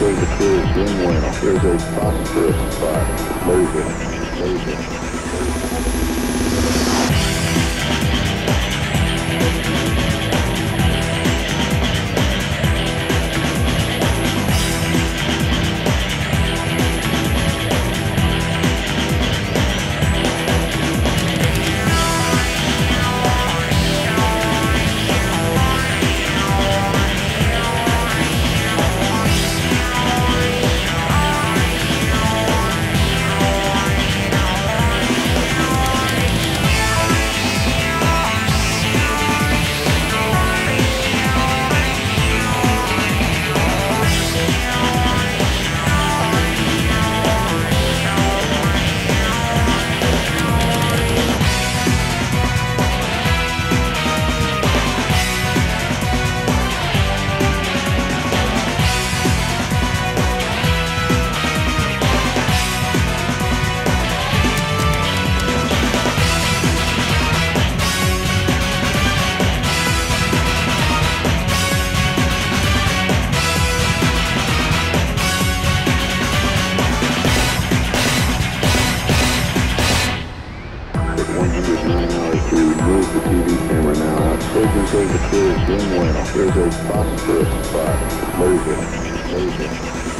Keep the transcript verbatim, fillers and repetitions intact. sure the tool is doing well. There's a phosphorus spot. Laser. Laser. Laser. There's a phosphorus spot. Laser. Laser.